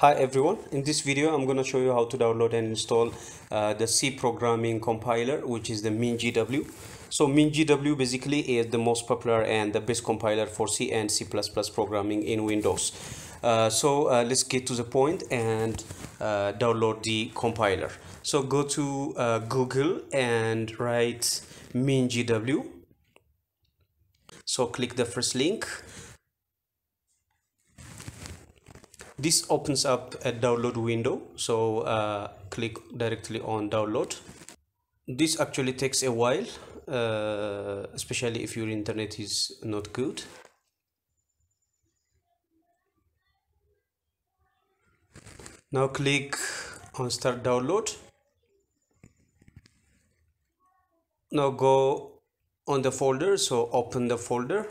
Hi everyone, in this video I'm going to show you how to download and install the C programming compiler, which is the MinGW. So MinGW basically is the most popular and the best compiler for C and C++ programming in Windows. Let's get to the point and download the compiler. So go to Google and write MinGW. So click the first link. This opens up a download window, so click directly on download. This actually takes a while, especially if your internet is not good. Now click on start download. Now go on the folder, so open the folder.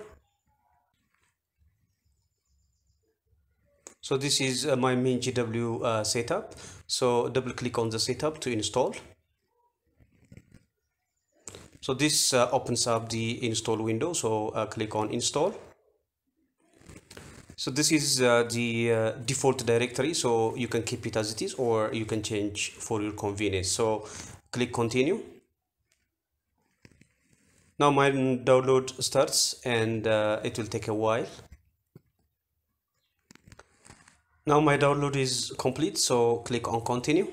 So this is my MinGW setup. So double click on the setup to install. So this opens up the install window. So click on install. So this is the default directory. So you can keep it as it is, or you can change for your convenience. So click continue. Now my download starts, and it will take a while. Now my download is complete, so click on continue.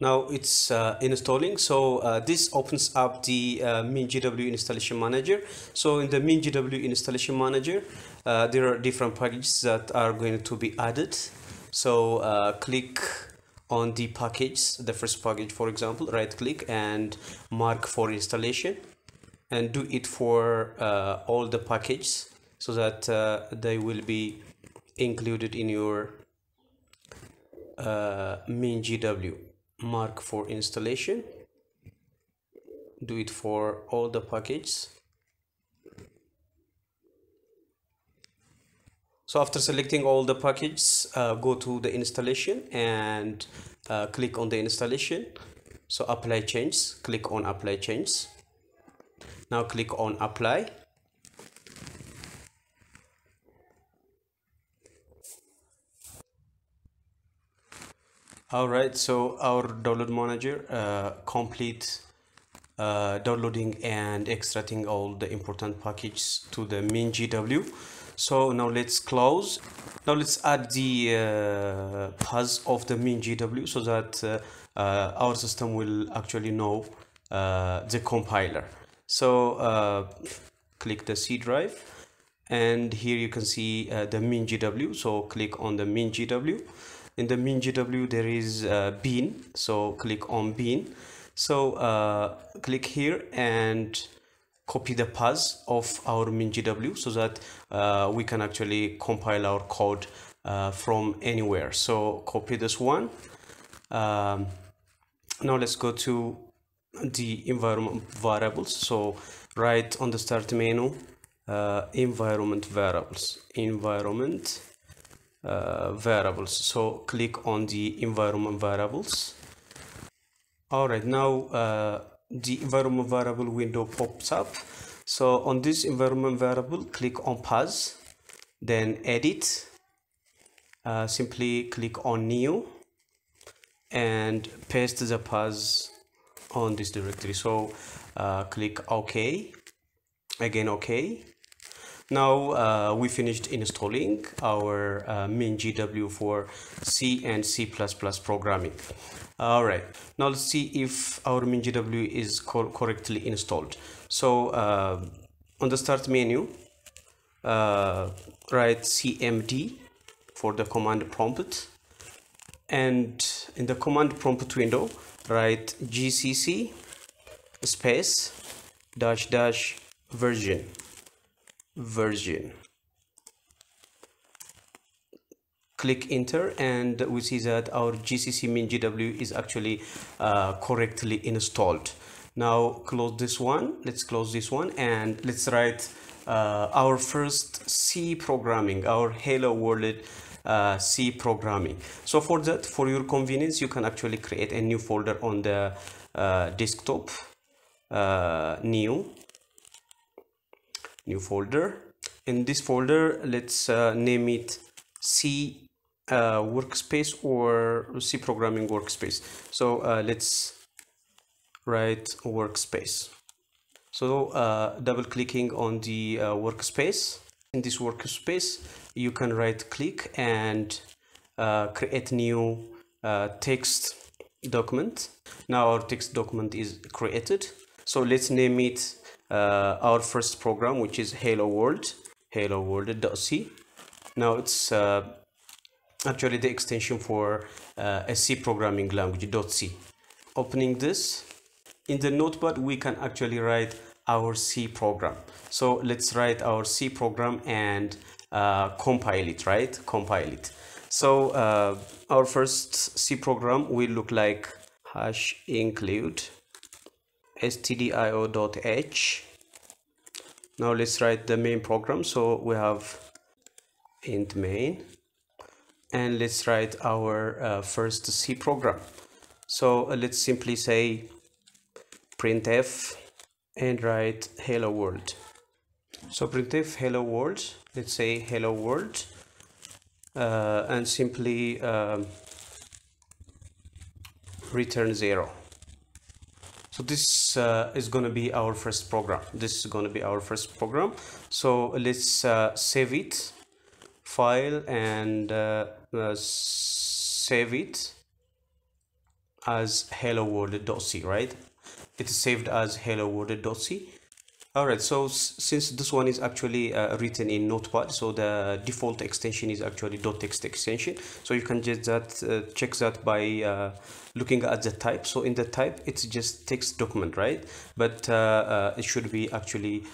Now it's installing, so this opens up the MinGW installation manager. So in the MinGW installation manager, there are different packages that are going to be added. So click on the package, the first package for example, right click and mark for installation, and do it for all the packages, so that they will be included in your MinGW. Mark for installation, do it for all the packages. So after selecting all the packages, go to the installation and click on the installation. So apply changes, click on apply changes. Now click on apply. Alright, so our download manager complete downloading and extracting all the important packages to the MinGW. So now let's close. Now let's add the paths of the MinGW, so that our system will actually know the compiler. So click the C drive, and here you can see the MinGW. So click on the MinGW. In the MinGW there is bin, so click on bin. So click here and copy the paths of our MinGW, so that we can actually compile our code from anywhere. So copy this one. Now let's go to the environment variables. So right on the start menu, environment variables, environment variables. So click on the environment variables. All right, now the environment variable window pops up. So on this environment variable, click on paths, then edit, simply click on new and paste the paths on this directory. So click OK, again OK. Now we finished installing our MinGW for C and C++ programming. All right, now let's see if our MinGW is correctly installed. So on the start menu, write CMD for the command prompt, and in the command prompt window, write GCC space dash dash version. Click enter, and we see that our GCC MinGW is actually correctly installed. Now close this one. Let's close this one, and let's write our first C programming, our hello world C programming. So for that, for your convenience, you can actually create a new folder on the desktop, new, new folder. In this folder, let's name it C workspace or C programming workspace. So let's write workspace. So double clicking on the workspace. In this workspace, you can right click and create new text document. Now our text document is created. So let's name it our first program, which is Hello World, helloworld.c. Now it's actually the extension for a C programming language, .c. Opening this, in the notepad we can actually write our C program. So let's write our C program and compile it, right? Compile it. So our first C program will look like #include stdio.h. Now let's write the main program. So we have int main, and let's write our first C program. So let's simply say printf and write hello world. So printf hello world, let's say hello world, and simply return 0. So this is going to be our first program. So let's save it, file, and save it as hello world.c, right? It is saved as hello world.c. all right, so since this one is actually written in Notepad, so the default extension is actually .text extension. So you can just that check that by looking at the type. So in the type, it's just text document, right? But it should be actually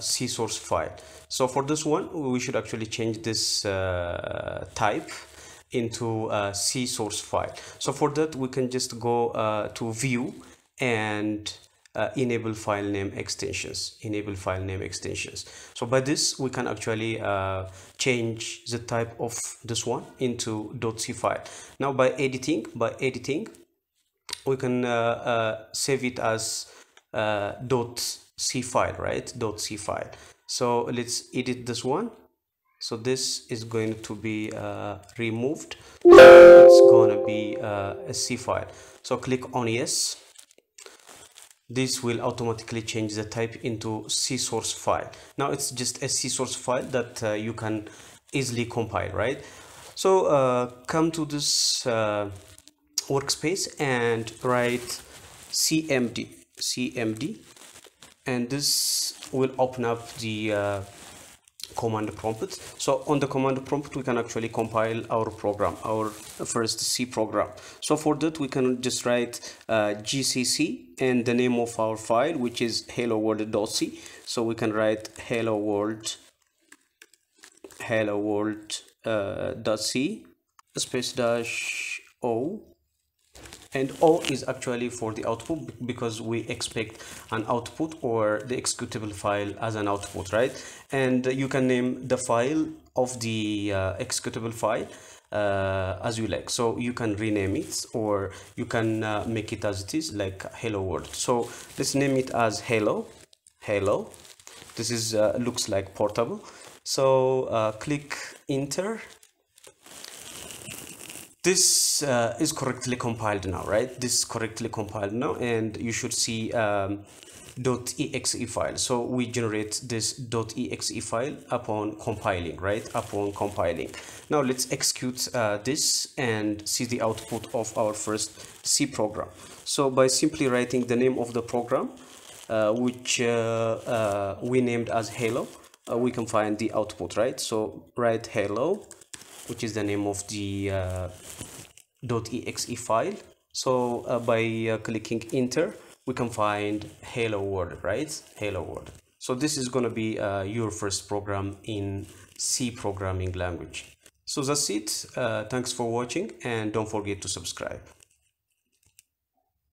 C source file. So for this one, we should actually change this type into C source file. So for that, we can just go to view and enable file name extensions, so by this we can actually change the type of this one into .c file. Now by editing, we can save it as .c file, right? .c file. So let's edit this one. So this is going to be removed. It's gonna be a C file. So click on yes. This will automatically change the type into C source file. Now it's just a C source file that you can easily compile, right? So come to this workspace and write cmd, and this will open up the command prompt. So on the command prompt we can actually compile our program, our first C program. So for that we can just write GCC and the name of our file, which is hello world.c. so we can write hello world .c -o, and O is actually for the output, because we expect an output or the executable file as an output, right? And you can name the file of the executable file as you like. So you can rename it, or you can make it as it is, like hello world. So let's name it as hello. This is looks like portable. So click enter. This is correctly compiled now, right? And you should see .exe file. So we generate this .exe file upon compiling, right? Now let's execute this and see the output of our first C program. So by simply writing the name of the program, which we named as hello, we can find the output, right? So write hello, which is the name of the .exe file. So by clicking enter, we can find hello world, right? So this is going to be your first program in C programming language. So that's it. Thanks for watching, and don't forget to subscribe.